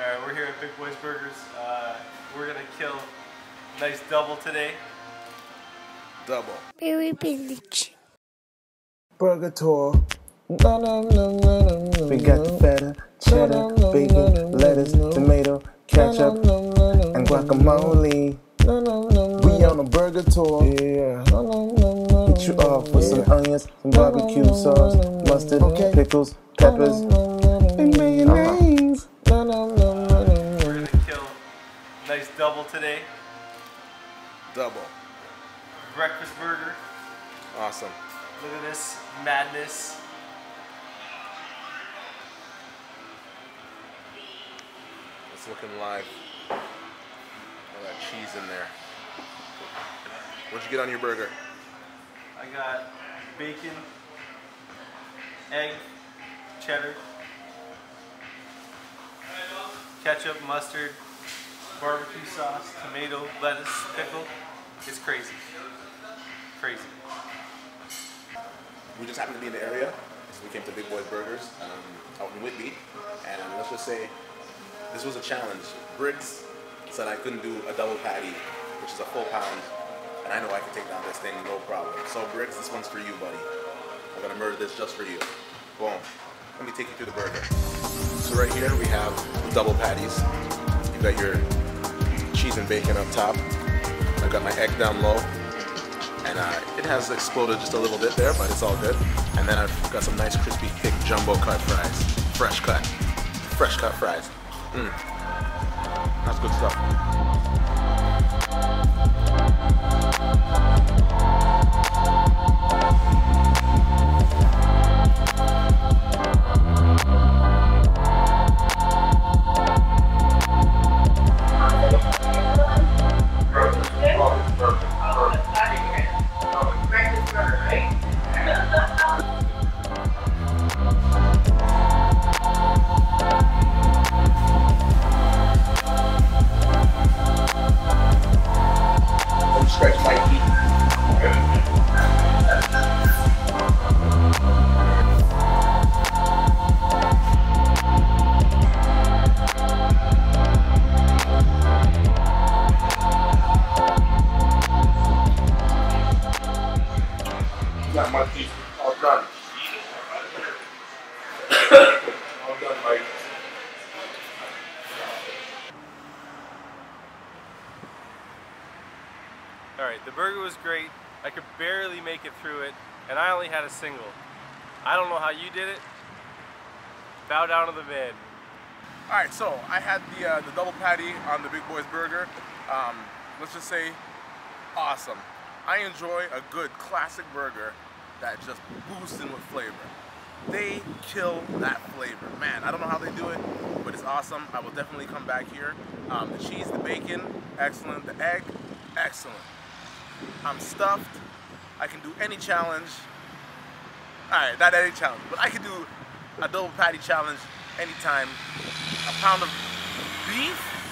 Alright, we're here at Big Boy's Burgers. We're gonna kill a nice double today. Double. Very village. Burger tour. No, no, no, no, no. We got the batter, cheddar, bacon, lettuce, tomato, ketchup, and guacamole. We on a burger tour. Yeah. Hit you off with some onions, some barbecue sauce, mustard, pickles, peppers, and mayonnaise. We're gonna kill a nice double today. Double. Breakfast burger. Awesome. Look at this madness. It's looking live. All that cheese in there. What'd you get on your burger? I got bacon, egg, cheddar, ketchup, mustard, barbecue sauce, tomato, lettuce, pickle. It's crazy. Crazy. We just happened to be in the area, so we came to Big Boy's Burgers out in Whitby, and let's just say this was a challenge. Briggs said I couldn't do a double patty, which is a full pound, and I know I can take down this thing no problem. So Briggs, this one's for you, buddy. I'm gonna murder this just for you. Boom. Let me take you through the burger. So right here we have the double patties. You got your cheese and bacon up top. I've got my egg down low, and it has exploded just a little bit there, but it's all good. And then I've got some nice crispy thick jumbo cut fries, fresh cut fries. That's good stuff. Got my teeth all done. All done, Mike. Alright, the burger was great. I could barely make it through it, and I only had a single. I don't know how you did it. Bow down to the man. Alright, so I had the double patty on the Big Boy's Burger. Let's just say, awesome. I enjoy a good classic burger that just boosts in with flavor. They kill that flavor. Man, I don't know how they do it, but it's awesome. I will definitely come back here. The cheese, the bacon, excellent. The egg, excellent. I'm stuffed. I can do any challenge. All right, not any challenge, but I can do a double patty challenge anytime. A pound of beef.